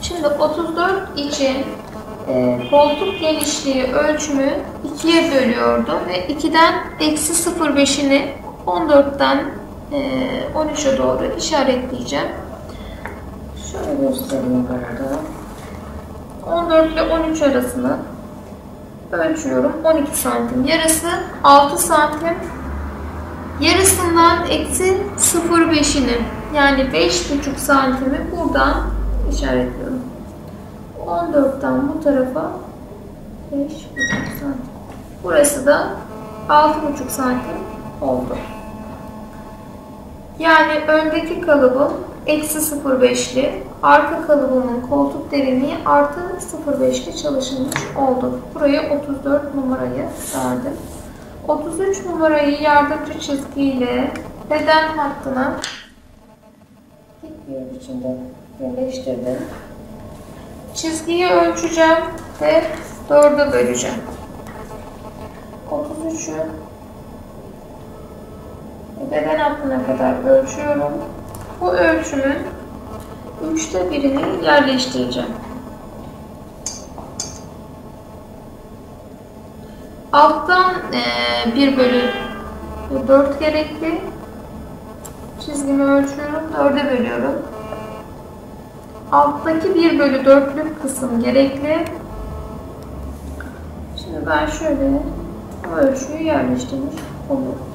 Şimdi otuz dört için e, koltuk genişliği ölçümü ikiye bölüyordu ve ikiden eksi sıfır virgül beşini on dörtten e, on üçe doğru işaretleyeceğim. Şöyle göstereyim burada. on dört ile on üç arasını ölçüyorum. on iki santim yarısı, altı santim yarısından eksi sıfır virgül beşini yani beş virgül beş santimi buradan işaretliyorum. on dörtten bu tarafa beş virgül beş santim. Burası da altı virgül beş santim oldu. Yani öndeki kalıbım eksi sıfır virgül beşli, arka kalıbımın koltuk derinliği artı sıfır virgül beşli çalışılmış oldu. Buraya otuz dört numarayı verdim. otuz üç numarayı yardımcı çizgiyle beden hattına dik bir biçimde yerleştirdim. Çizgiyi ölçeceğim ve dörde böleceğim. otuz üçü beden hattına kadar ölçüyorum. Bu ölçümün üçte birini yerleştireceğim. Alttan bir bölü dört gerekli. Çizgimi ölçüyorum. dörde bölüyorum. Alttaki bir bölü dörtlük kısım gerekli. Şimdi ben şöyle bu ölçüyü yerleştirmiş olurum.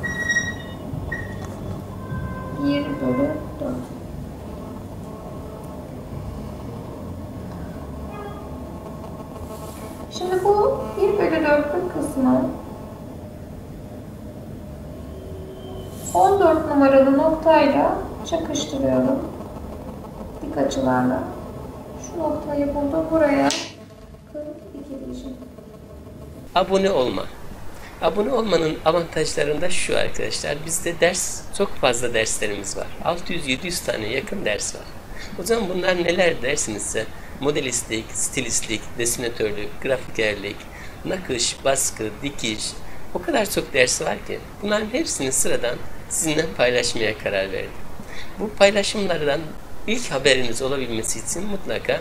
bir bölü dört. Şimdi bu bir bölü dörtlük kısmı on dört numaralı noktayla çakıştırıyorum. Dik açılarla. Şu noktayı buldum. Buraya kırk iki diyeceğim. Abone olma. Abone olmanın avantajlarında şu arkadaşlar, bizde ders, çok fazla derslerimiz var. altı yüz yedi yüz tane yakın ders var. O zaman bunlar neler dersinizse, modelistlik, stilistlik, desinatörlük, grafikerlik, nakış, baskı, dikiş, o kadar çok dersi var ki, bunların hepsini sıradan sizinle paylaşmaya karar verdim. Bu paylaşımlardan ilk haberiniz olabilmesi için mutlaka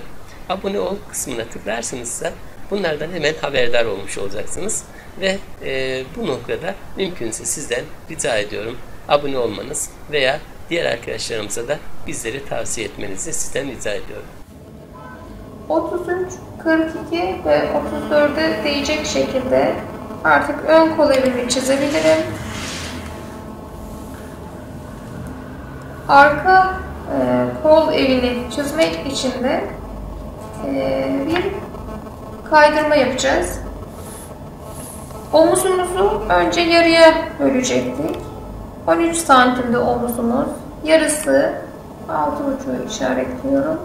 abone ol kısmına tıklarsınızsa, bunlardan hemen haberdar olmuş olacaksınız ve e, bu noktada mümkünse sizden rica ediyorum abone olmanız veya diğer arkadaşlarımıza da bizleri tavsiye etmenizi sizden rica ediyorum. otuz üç, kırk iki ve otuz dörde değecek şekilde artık ön kol evimi çizebilirim. Arka e, kol evini çizmek için de e, bir kaydırma yapacağız. Omuzumuzu önce yarıya bölecektik. on üç santimde omuzumuz, yarısı altı buçuğu işaretliyorum.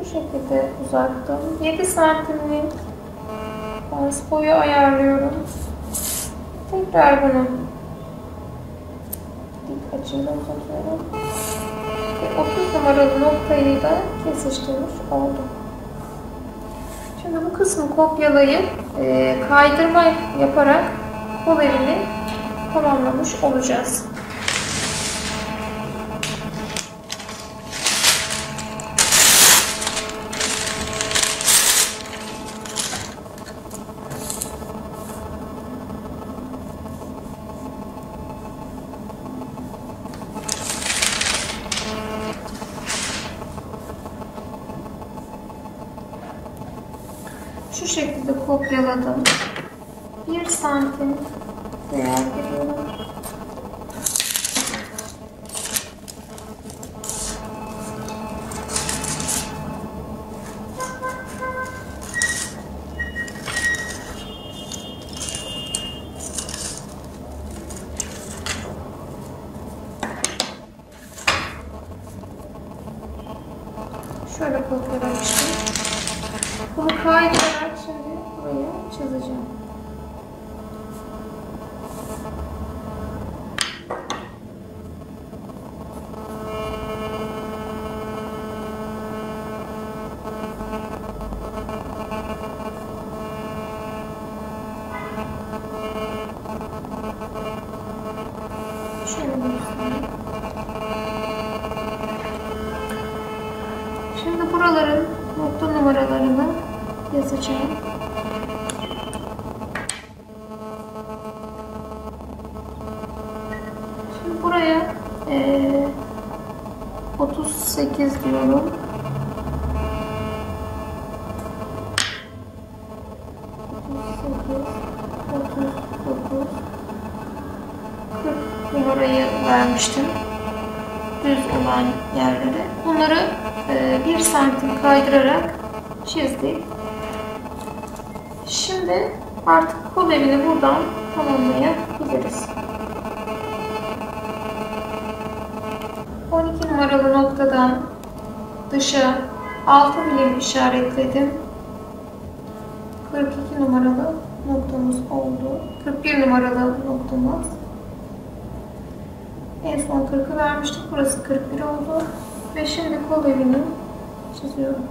Bu şekilde uzattım. yedi santimlik bas boyu ayarlıyorum. Tekrar bunu dik açıyla uzatıyorum. Ve otuz numaralı noktayı da kesiştirmiş oldum. Şimdi bu kısmı kopyalayıp e, kaydırma yaparak kol evini tamamlamış olacağız. Şu şekilde kopyaladım. bir santim değer veriyorum. Şöyle kopyalamıştım. Bunu kaydırarak çizeceğim. Şöyle göstereyim. Şimdi buraların nokta numaralarını yazacağım. otuz sekiz diyorum. otuz sekiz, otuz dokuz. vermiştim. Düz olan yerlere. Bunları bir santim kaydırarak çizdik. Şimdi artık kol evini buradan tamamlayabiliriz. on iki numaralı noktadan dışa altı milim işaretledim. kırk iki numaralı noktamız oldu. kırk bir numaralı noktamız. En son kırkı vermiştik. Burası kırk bir oldu. Ve şimdi kol evini çiziyorum.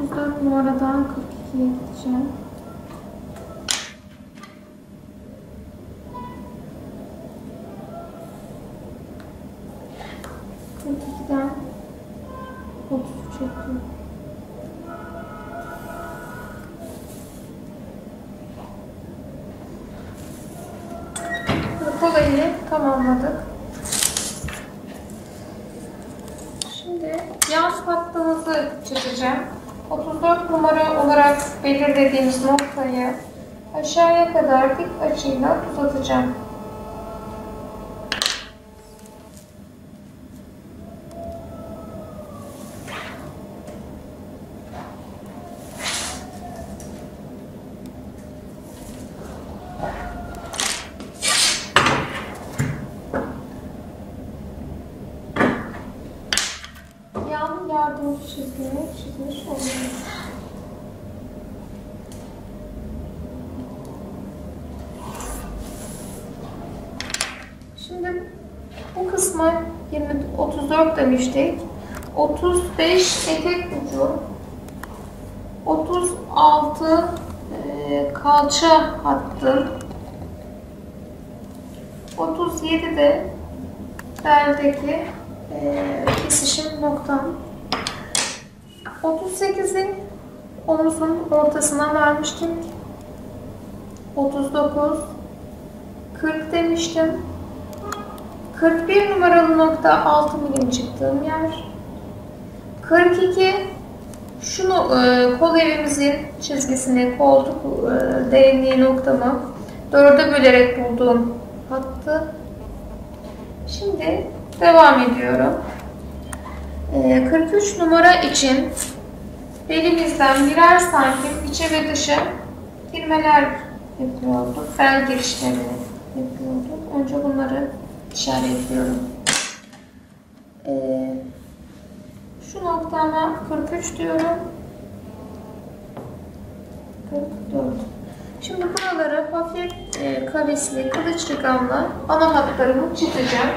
otuz dört numaradan kırk iki'ye gideceğim. kırk iki'den otuz üç'e gidiyorum. Kolayı tamamladık. Şimdi yan hattımızı çizeceğim. otuz dört numara olarak belirlediğimiz noktayı aşağıya kadar dik açıyla uzatacağım. Yan yardımcı çizgimi çizmiş oluyoruz. Şimdi bu kısma otuz dört demiştik. otuz beş etek ucu, otuz altı e, kalça hattı, otuz yedi de beldeki Ee, kesişim noktam. otuz sekiz'in omuzun ortasına vermiştim. otuz dokuz, kırk demiştim. kırk bir numaralı nokta altı milim çıktığım yer. kırk iki şunu e, kol evimizin çizgisini, koltuk e, derinliği noktamı dört'e bölerek bulduğum hattı. Şimdi devam ediyorum. Ee, kırk üç numara için belimizden birer santim içe ve dışa girmeler yapıyorduk. Bel girişleri yapıyorduk. Önce bunları işaretliyorum. Ee, şu noktama kırk üç diyorum. kırk dört. Şimdi buraları hafif e, kavisli kılıçlı gamla ana hatlarımı çizeceğim.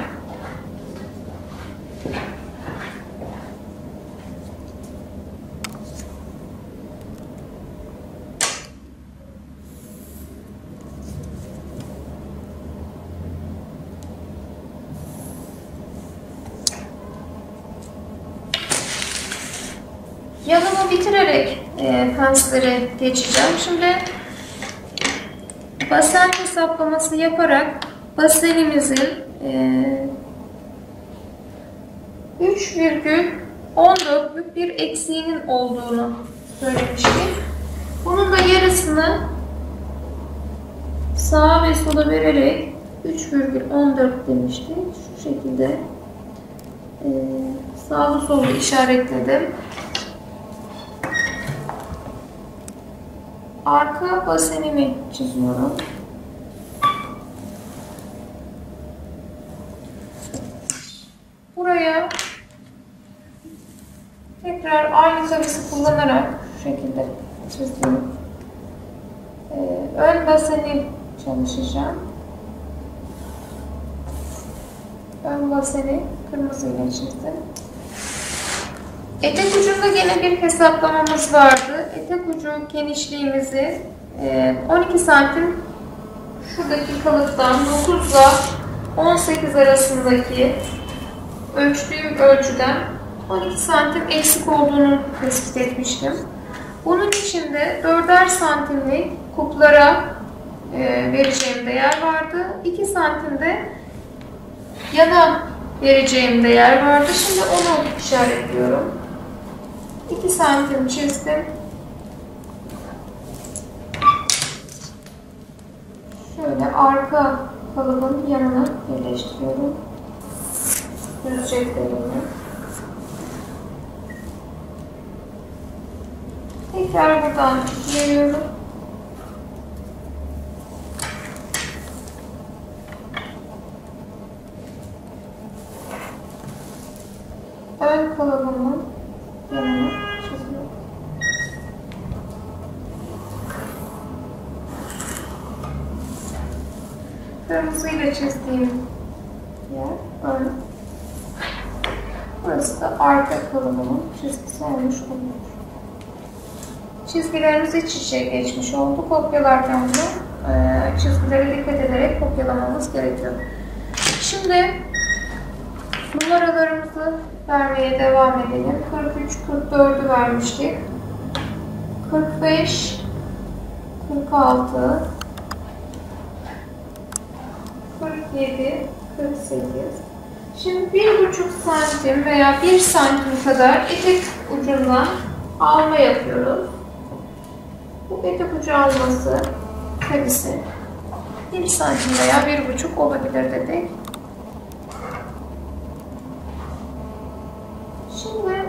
Yanımı bitirerek e, pensleri geçeceğim. Şimdi basen hesaplaması yaparak basenimizin e, üç virgül on dört'lük bir eksiğinin olduğunu söylemiştik. Bunun da yarısını sağa ve sola vererek üç virgül on dört demiştik. Şu şekilde e, sağlı solu işaretledim. Arka basenimi çiziyorum. Buraya tekrar aynı kavisi kullanarak şu şekilde çizdim. Ee, ön baseni çalışacağım. Ön baseni kırmızıyla çizdim. Etek ucunda yine bir hesaplamamız vardı. Etek ucu genişliğimizi on iki santim şuradaki kalıptan dokuz'la on sekiz arasındaki ölçtüğüm ölçüden on iki santim eksik olduğunu tespit etmiştim. Bunun için de dört'er santimlik kuplara vereceğim değer vardı. iki santimde yana vereceğim değer vardı. Şimdi onu işaretliyorum. iki santim çizdim. Şöyle arka kalıbın yanına birleştiriyorum. Düzceklerini. Tekrar buradan veriyorum. Ön kalıbımın yanına çiziyorum. Kırmızıyla çizdiğim yer ön. Burası da arka kalıbımın çizgisi olmuş oluyor. Çizgilerimiz iç içe geçmiş oldu. Kopyalarken de çizgilere dikkat ederek kopyalamamız gerekiyor. Şimdi numaralarımızı vermeye devam edelim. kırk üç kırk dördü vermiştik. kırk beş kırk altı kırk yedi kırk sekiz. Şimdi bir buçuk santim veya bir santim kadar etek ucundan alma yapıyoruz. Bu etek ucu alması serisi bir santim veya bir buçuk olabilir dedik. Şimdi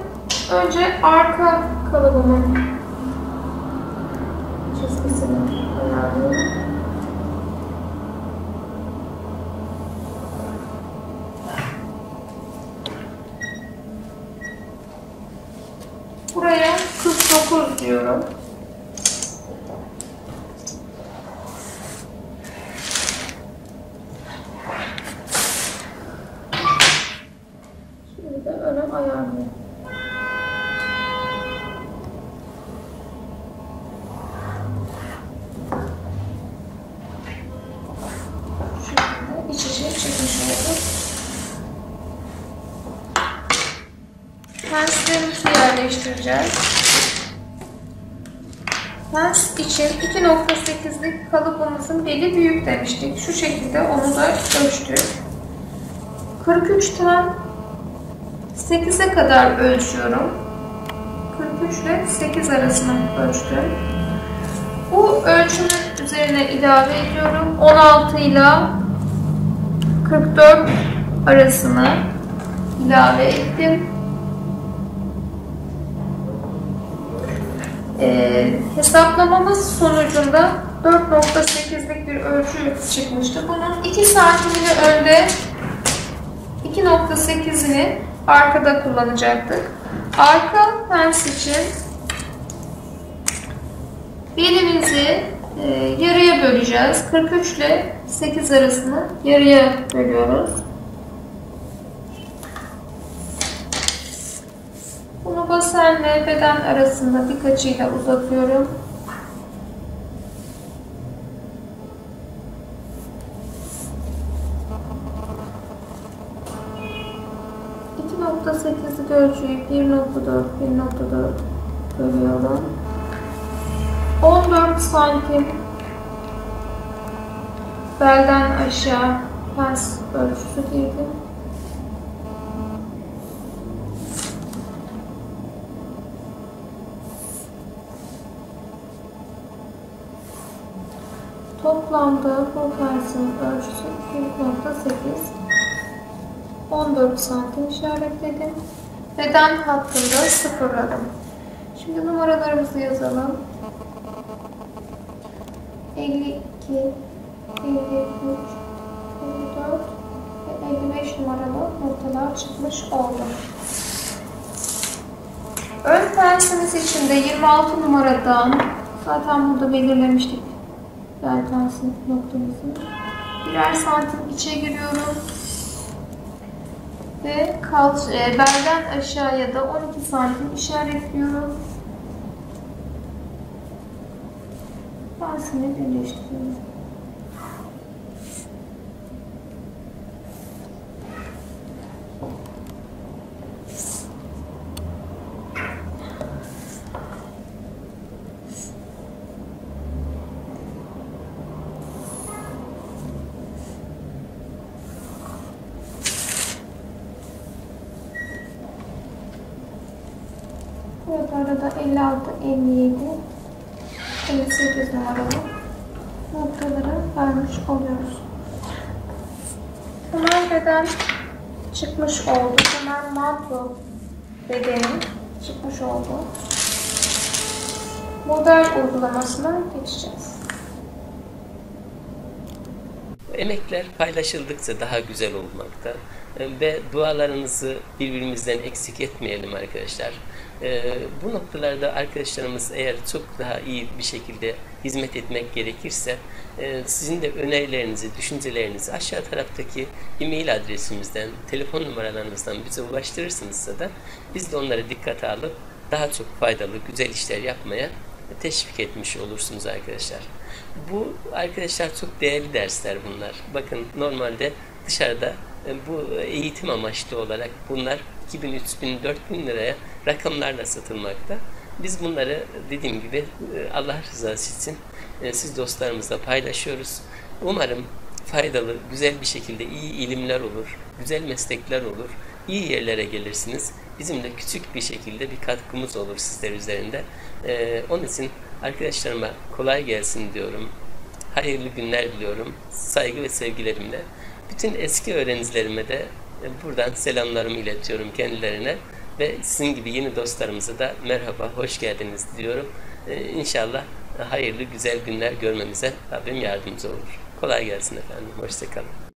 önce arka kalıbımın çizgisini ayarlıyorum. Buraya kırk dokuz diyorum. Penslerimizi yerleştireceğiz. Pens için iki nokta sekizlik kalıbımızın beli büyük demiştik. Şu şekilde onu da ölçtük. kırk üçten sekize kadar ölçüyorum. kırk üç ile sekiz arasını ölçtüm. Bu ölçünün üzerine ilave ediyorum. on altı ile kırk dört arasını ilave ettim. E, hesaplamamız sonucunda dört nokta sekizlik bir ölçü çıkmıştı. Bunun iki santimini önde, iki nokta sekizini arkada kullanacaktık. Arka pens için belimizi e, yarıya böleceğiz. kırk üç ile sekiz arasını yarıya bölüyoruz. Bunu basen ve beden arasında dik açıyla uzatıyorum. iki nokta sekizlik ölçüyü bir nokta dört, bir nokta dört bölüyorum. on dört santim belden aşağı pens ölçüsü girdim. Toplamda bu pensin ölçüsü bir nokta sekiz, on dört santim işaretledim. Beden hattında sıfırladım. Şimdi numaralarımızı yazalım. elli iki, elli üç, elli dört ve elli beş numaralı noktalar çıkmış oldu. Ön pensimiz için de yirmi altı numaradan zaten burada belirlemiştik. Bel pensin noktamızı birer santim içe giriyorum ve kalça, e, belden aşağıya da on iki santim işaretliyorum. Pensini birleştiriyorum. Ve burada da elli altı, elli yedi, elli sekiz numaralı noktaları vermiş oluyoruz. Temel beden çıkmış oldu. Temel manto bedeni çıkmış oldu. Model uygulamasına geçeceğiz. Emekler paylaşıldıkça daha güzel olmakta ve dualarınızı birbirimizden eksik etmeyelim arkadaşlar. Bu noktalarda arkadaşlarımız eğer çok daha iyi bir şekilde hizmet etmek gerekirse sizin de önerilerinizi, düşüncelerinizi aşağı taraftaki e-mail adresimizden, telefon numaralarımızdan bize ulaştırırsınızsa da biz de onları dikkate alıp daha çok faydalı, güzel işler yapmaya teşvik etmiş olursunuz arkadaşlar. Bu arkadaşlar çok değerli dersler bunlar. Bakın normalde dışarıda bu eğitim amaçlı olarak bunlar iki bin, üç bin, dört bin liraya rakamlarla satılmakta. Biz bunları dediğim gibi Allah rızası için siz dostlarımızla paylaşıyoruz. Umarım faydalı, güzel bir şekilde iyi ilimler olur, güzel meslekler olur, iyi yerlere gelirsiniz. Bizim de küçük bir şekilde bir katkımız olur sizler üzerinde. Ee, onun için arkadaşlarıma kolay gelsin diyorum. Hayırlı günler diliyorum. Saygı ve sevgilerimle. Bütün eski öğrencilerime de buradan selamlarımı iletiyorum kendilerine. Ve sizin gibi yeni dostlarımıza da merhaba, hoş geldiniz diyorum. Ee, inşallah hayırlı, güzel günler görmemize Rabbim yardımcı olur. Kolay gelsin efendim. Hoşça kalın.